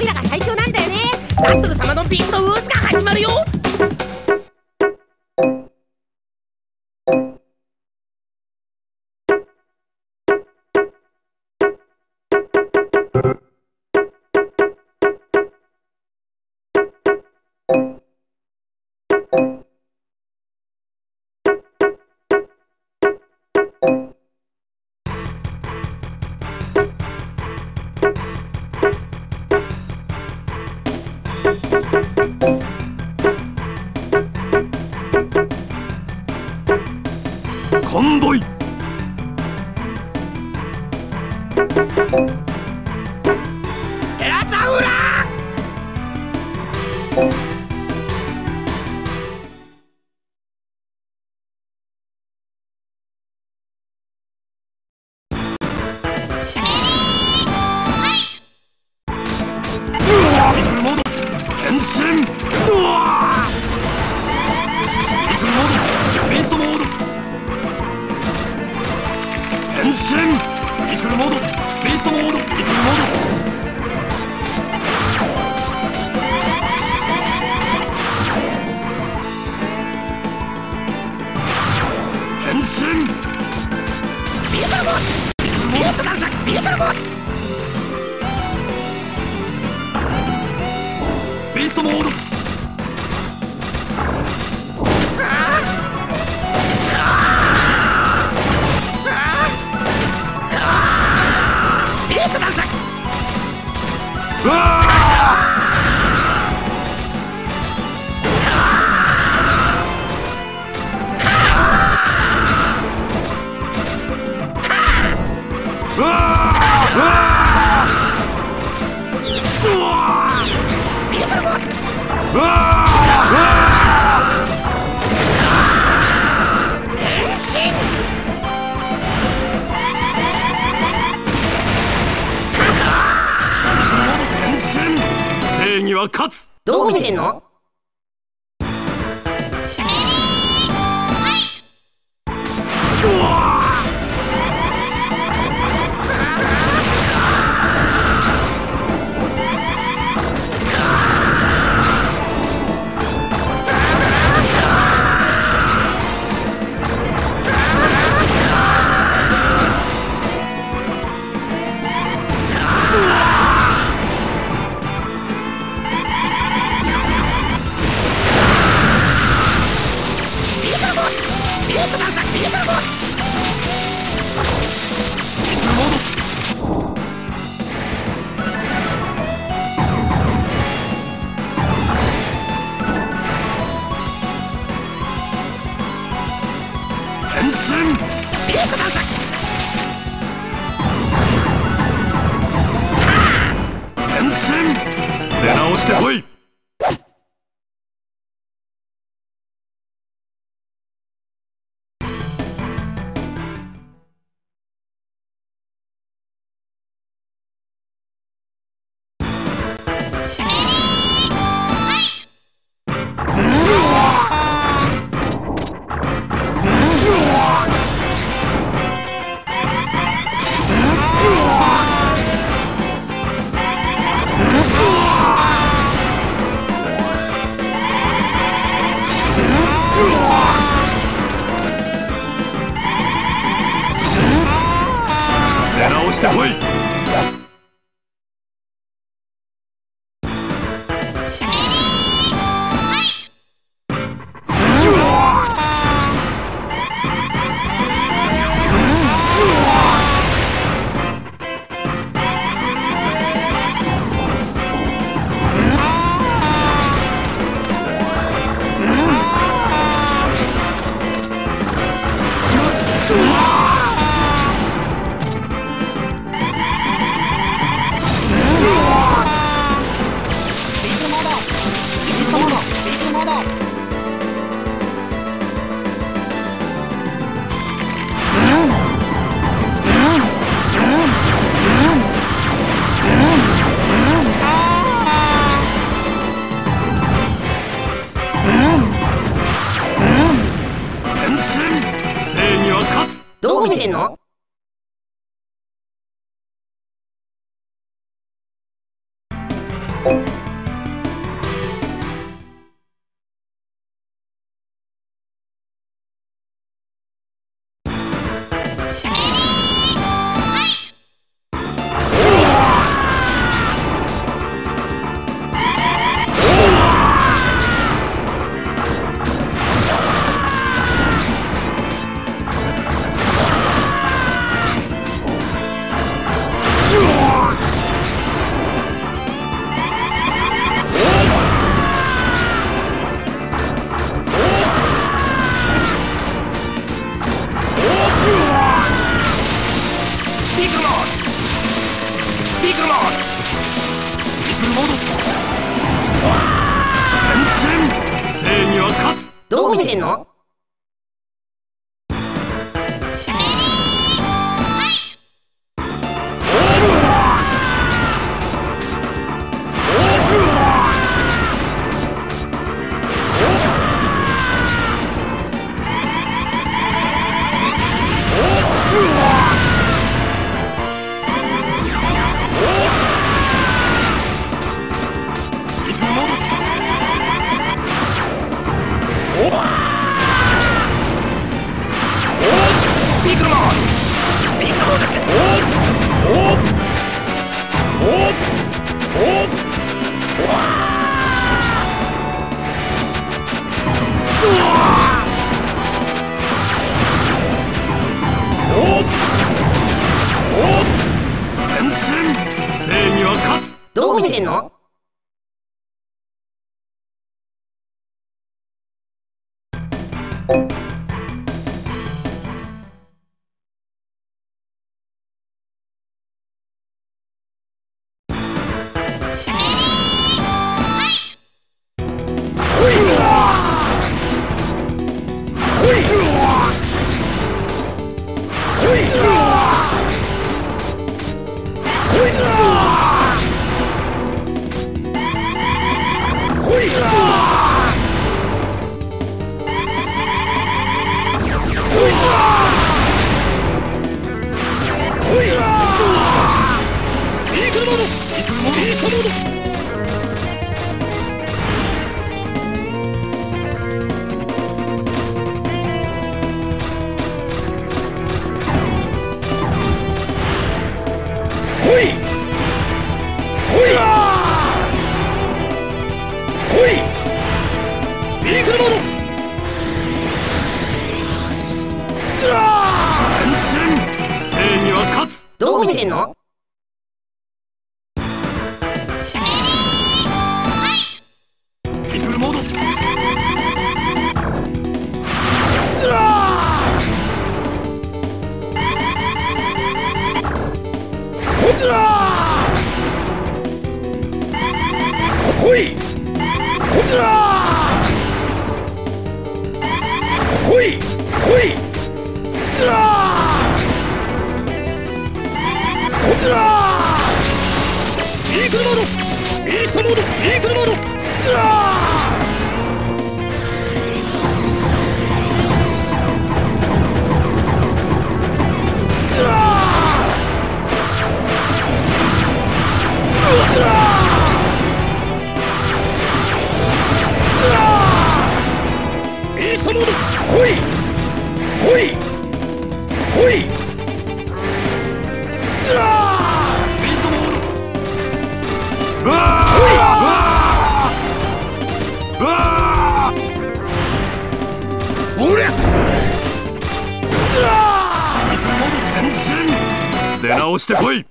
オイラが最強なんだよね。ラントル様のビーストウォーズが始まるよ。どこ見てんの？どこ見てんの？どこ見てんの？どこ見てんの？出直してこい。